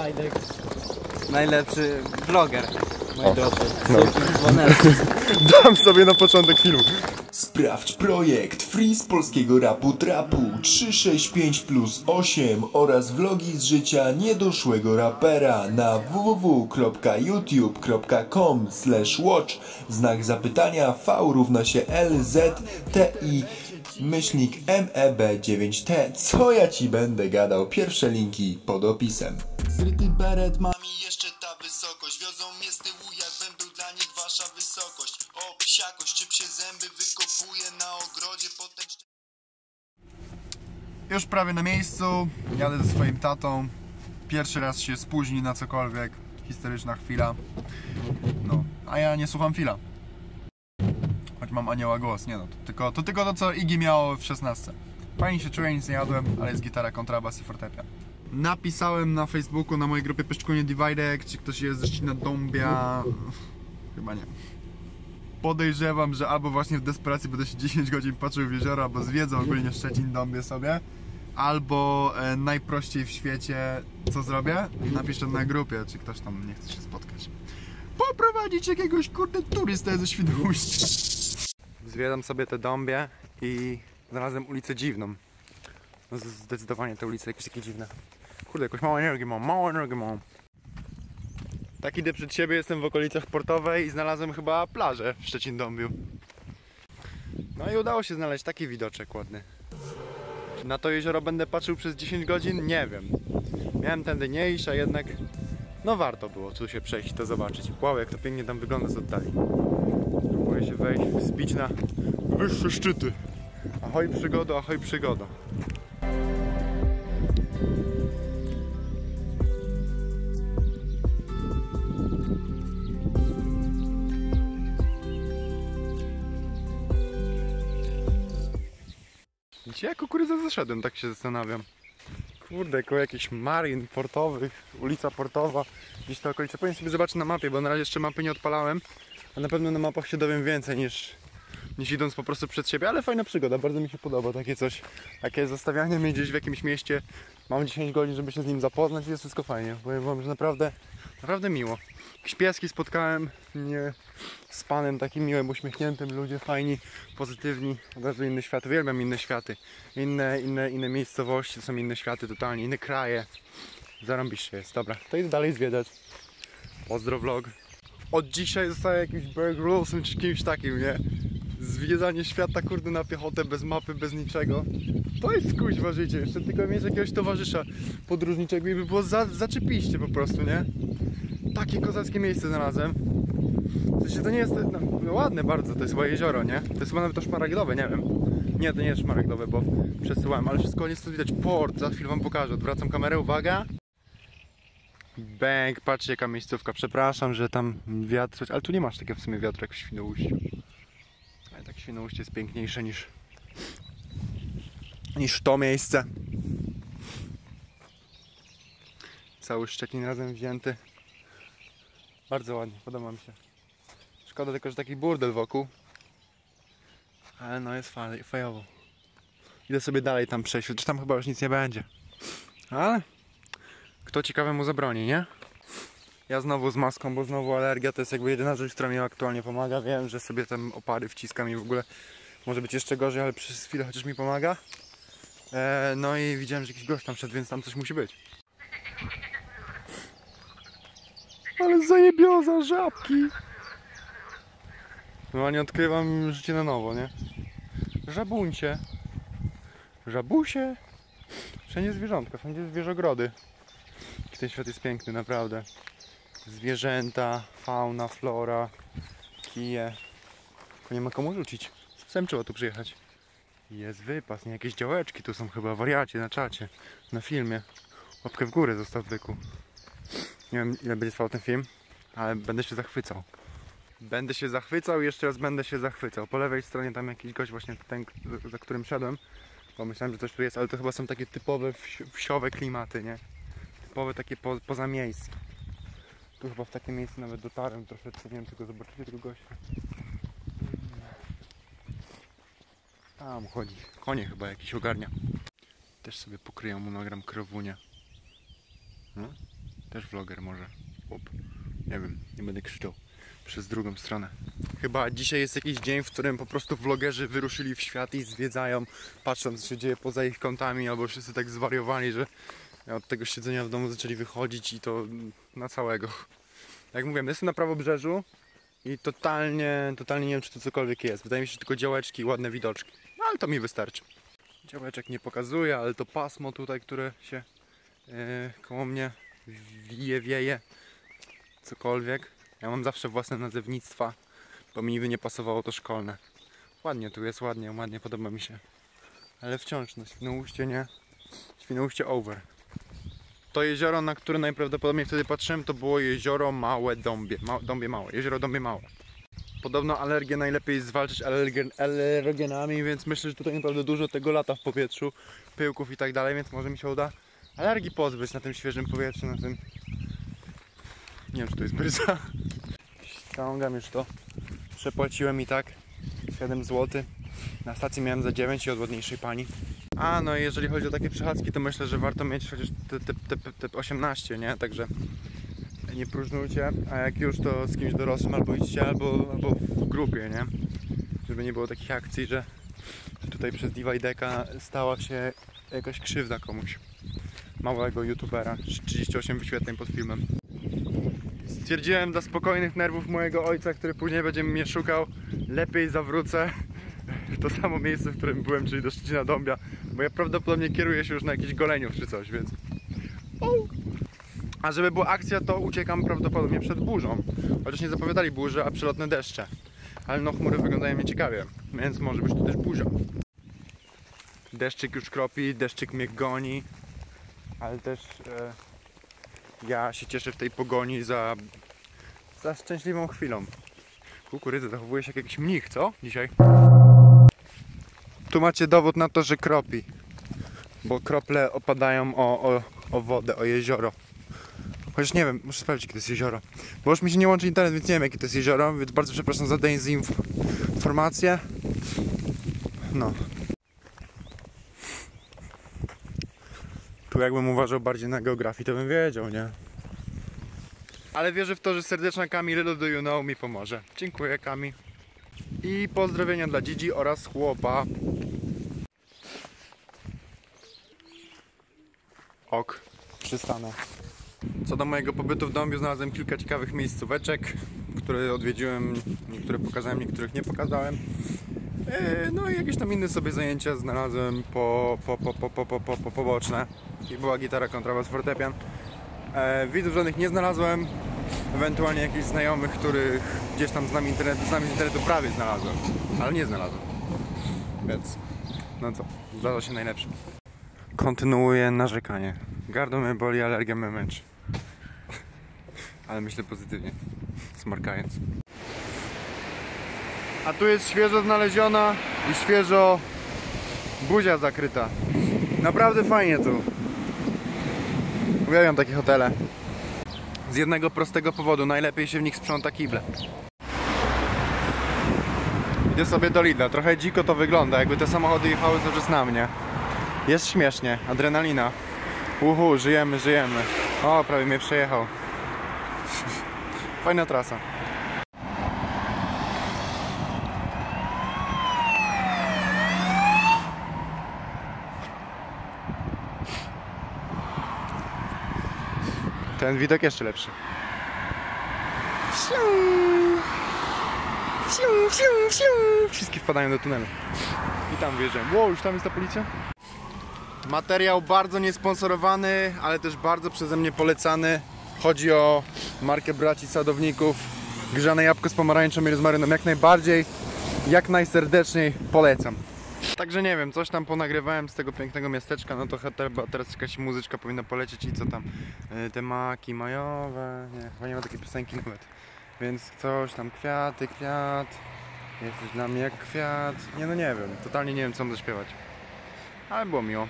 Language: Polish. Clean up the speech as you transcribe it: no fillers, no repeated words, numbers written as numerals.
Diwajdek. Najlepszy vloger, moi drodzy. Dam sobie na początek filmu. Sprawdź projekt Free z polskiego rapu trapu 365+8 oraz vlogi z życia niedoszłego rapera na www.youtube.com/watch /LZTI_MEB9T. Co ja ci będę gadał? Pierwsze linki pod opisem. Zryty beret, mami, jeszcze ta wysokość. Wiozą mnie z tyłu, jak będę dla nich wasza wysokość. O, psiakość, czy psie zęby wykopuję na ogrodzie, potem... Już prawie na miejscu, jadę ze swoim tatą. Pierwszy raz się spóźni na cokolwiek. Historyczna chwila. No, a ja nie słucham fila. Choć mam anioła głos, nie no, to tylko to, co Iggy miało w 16. Fajnie się czuję, nic nie jadłem, ale jest gitara, kontrabas i fortepian. Napisałem na Facebooku, na mojej grupie Szczecinie Diwajdek, czy ktoś jest ze Szczecina Dąbia. Chyba nie. Podejrzewam, że albo właśnie w desperacji będę się 10 godzin patrzył w jezioro, albo zwiedzę ogólnie Szczecin Dąbie sobie, albo najprościej w świecie, co zrobię? Napiszę na grupie, czy ktoś tam nie chce się spotkać. Poprowadzić jakiegoś kurde turystę ze Świnoujścia. Zwiedzam sobie te Dąbie i znalazłem ulicę dziwną. No zdecydowanie te ulice jakieś takie dziwne. Kurde, jakoś mało energii mam. Tak idę przed siebie, jestem w okolicach portowej i znalazłem chyba plażę w Szczecin Dąbiu. No i udało się znaleźć taki widoczek ładny. Czy na to jezioro będę patrzył przez 10 godzin? Nie wiem. Miałem tędy nie iść, a jednak no warto było tu się przejść i to zobaczyć. Wow, jak to pięknie tam wygląda z oddali. Próbuję się wejść, wzbić na wyższe szczyty. Ahoj przygodo, ahoj przygodo. Gdzie ja kukurydzę zaszedłem, tak się zastanawiam. Kurde, koło jakichś marin portowych, ulica portowa, gdzieś ta okolica. Powinien sobie zobaczyć na mapie, bo na razie jeszcze mapy nie odpalałem, a na pewno na mapach się dowiem więcej niż idąc po prostu przed siebie, ale fajna przygoda, bardzo mi się podoba takie coś. Takie zostawianie mnie gdzieś w jakimś mieście, mam 10 godzin, żeby się z nim zapoznać i jest wszystko fajnie. Powiem wam, że naprawdę, naprawdę miło. Jakieś pieski spotkałem, nie, z panem takim miłym, uśmiechniętym, ludzie fajni, pozytywni, od razu inny świat, uwielbiam inne światy, inne miejscowości, to są inne światy totalnie, inne kraje. Zarąbiście jest, dobra, to idę dalej zwiedzać. Pozdro vlog. Od dzisiaj zostaje jakimś Bear Grylls czy kimś takim, nie? Zwiedzanie świata, kurde, na piechotę, bez mapy, bez niczego. To jest kuźwa życie, jeszcze tylko mieć jakiegoś towarzysza podróżniczego i by było zaczepiście po prostu, nie? Takie kozackie miejsce znalazłem. W sensie to nie jest, no, ładne bardzo, to jest chyba jezioro, nie? To jest chyba nawet to szmaragdowe, nie wiem. Nie, to nie jest szmaragdowe, bo przesyłałem, ale wszystko nie jest tu widać. Port, za chwilę wam pokażę, odwracam kamerę, uwaga. Bęk, patrzcie jaka miejscówka, przepraszam, że tam wiatr, ale tu nie masz takiego w sumie wiatru jak w Świnoujściu. Ale tak Świnoujście jest piękniejsze niż to miejsce. Cały Szczecin razem wzięty. Bardzo ładnie, podoba mi się. Szkoda tylko, że taki burdel wokół. Ale no jest fajowo. Idę sobie dalej tam przejść, chociaż tam chyba już nic nie będzie. Ale kto ciekawemu zabroni, nie? Ja znowu z maską, bo znowu alergia to jest jakby jedyna rzecz, która mi aktualnie pomaga. Wiem, że sobie tam opary wciskam i w ogóle może być jeszcze gorzej, ale przez chwilę chociaż mi pomaga. No i widziałem, że jakiś gość tam szedł, więc tam coś musi być. Ale zajebioza, żabki! No nie odkrywam życie na nowo, nie? Żabuncie, żabusie, wszędzie zwierzątka, wszędzie zwierzogrody. Ten świat jest piękny, naprawdę. Zwierzęta, fauna, flora, kije. Tylko nie ma komu rzucić. Z psem trzeba tu przyjechać. Jest wypas, nie? Jakieś działeczki tu są chyba, wariacie na czacie, na filmie. Łapkę w górę zostaw, byku. Nie wiem, ile będzie trwał ten film, ale będę się zachwycał. Będę się zachwycał i jeszcze raz będę się zachwycał. Po lewej stronie tam jakiś gość właśnie, ten, za którym siadłem. Pomyślałem, że coś tu jest, ale to chyba są takie typowe wsiowe klimaty, nie? Typowe takie pozamiejskie. Tu chyba w takie miejsce nawet dotarłem troszeczkę, nie wiem, tylko zobaczycie tego gościa. Tam chodzi, konie chyba jakiś ogarnia. Też sobie pokryją monogram krowunia. No? Też vloger może. Up. Nie wiem, nie będę krzyczał przez drugą stronę. Chyba dzisiaj jest jakiś dzień, w którym po prostu vlogerzy wyruszyli w świat i zwiedzają, patrząc, co się dzieje poza ich kątami, albo wszyscy tak zwariowali, że od tego siedzenia w domu zaczęli wychodzić i to na całego. Jak mówiłem, jestem na prawobrzeżu i totalnie nie wiem, czy to cokolwiek jest. Wydaje mi się, że tylko działeczki i ładne widoczki. No, ale to mi wystarczy. Działeczek nie pokazuję, ale to pasmo tutaj, które się koło mnie wieje. Cokolwiek. Ja mam zawsze własne nazewnictwa, bo mi nigdy nie pasowało to szkolne. Ładnie tu jest, ładnie, podoba mi się. Ale wciąż, no Świnoujście nie. Świnoujście over. To jezioro, na które najprawdopodobniej wtedy patrzyłem, to było jezioro Małe Dąbie. Jezioro Dąbie Małe. Podobno alergię najlepiej zwalczyć alergenami, więc myślę, że tutaj naprawdę dużo tego lata w powietrzu, pyłków i tak dalej, więc może mi się uda alergii pozbyć na tym świeżym powietrzu, na tym... Nie wiem, czy to jest bryza. Ściągam już to. Przepłaciłem i tak 7 zł. Na stacji miałem za 9 i od ładniejszej pani. A no i jeżeli chodzi o takie przechadzki, to myślę, że warto mieć chociaż te 18, nie? Także nie próżnujcie, a jak już, to z kimś dorosłym albo idźcie, albo w grupie, nie? Żeby nie było takich akcji, że tutaj przez Diwajdeka stała się jakaś krzywda komuś. Małego youtubera, 38 wyświetleń pod filmem. Stwierdziłem dla spokojnych nerwów mojego ojca, który później będzie mnie szukał, lepiej zawrócę w to samo miejsce, w którym byłem, czyli do Szczecina Dąbia, bo ja prawdopodobnie kieruję się już na jakiś Goleniów czy coś, więc... A żeby była akcja, to uciekam prawdopodobnie przed burzą, chociaż nie zapowiadali burzy, a przelotne deszcze. Ale no, chmury wyglądają nieciekawie, więc może być tu też burza. Deszczyk już kropi, deszczyk mnie goni, ale też... Ja się cieszę w tej pogoni za szczęśliwą chwilą. Kukurydzę, zachowuje się jak jakiś mnich, co? Dzisiaj. Tu macie dowód na to, że kropi. Bo krople opadają o wodę, o jezioro. Chociaż nie wiem, muszę sprawdzić, jakie to jest jezioro. Bo już mi się nie łączy internet, więc nie wiem, jakie to jest jezioro. Więc bardzo przepraszam za dezinformację. No. Jakbym uważał bardziej na geografii, to bym wiedział, nie? Ale wierzę w to, że serdeczna Kami Little Do You Know mi pomoże. Dziękuję, Kami. I pozdrowienia dla Dzidzi oraz chłopa. Ok, przystanę. Co do mojego pobytu w Dąbiu, znalazłem kilka ciekawych miejscóweczek, które odwiedziłem, niektóre pokazałem, niektórych nie pokazałem. No i jakieś tam inne sobie zajęcia znalazłem poboczne. I była gitara, kontrabas, fortepian. Widzów żadnych nie znalazłem. Ewentualnie jakichś znajomych, których gdzieś tam z nami z internetu prawie znalazłem. Ale nie znalazłem. Więc no co, zdarza się najlepsze. Kontynuuję narzekanie. Gardło mnie boli, alergia mnie męczy. Ale myślę pozytywnie. Smarkając. A tu jest świeżo znaleziona i świeżo buzia zakryta. Naprawdę fajnie tu. Uwielbiam takie hotele. Z jednego prostego powodu, najlepiej się w nich sprząta kible. Idę sobie do Lidla, trochę dziko to wygląda, jakby te samochody jechały cały czas na mnie. Jest śmiesznie, adrenalina. Uhu, żyjemy, żyjemy. O, prawie mnie przejechał. Fajna trasa. Ten widok jeszcze lepszy. Fiu, fiu, fiu, fiu. Wszystkie wpadają do tunelu. I tam wjeżdżam. Wow, już tam jest ta policja. Materiał bardzo niesponsorowany, ale też bardzo przeze mnie polecany. Chodzi o markę braci sadowników. Grzane jabłko z pomarańczą i rozmaryną. Jak najbardziej, jak najserdeczniej polecam. Także nie wiem, coś tam ponagrywałem z tego pięknego miasteczka, no to teraz jakaś muzyczka powinna polecieć i co tam, te maki majowe, nie, chyba nie ma takiej piosenki nawet, więc coś tam, kwiaty, kwiat, jesteś dla mnie jak kwiat, nie no nie wiem, totalnie nie wiem co mam zaśpiewać, ale było miło.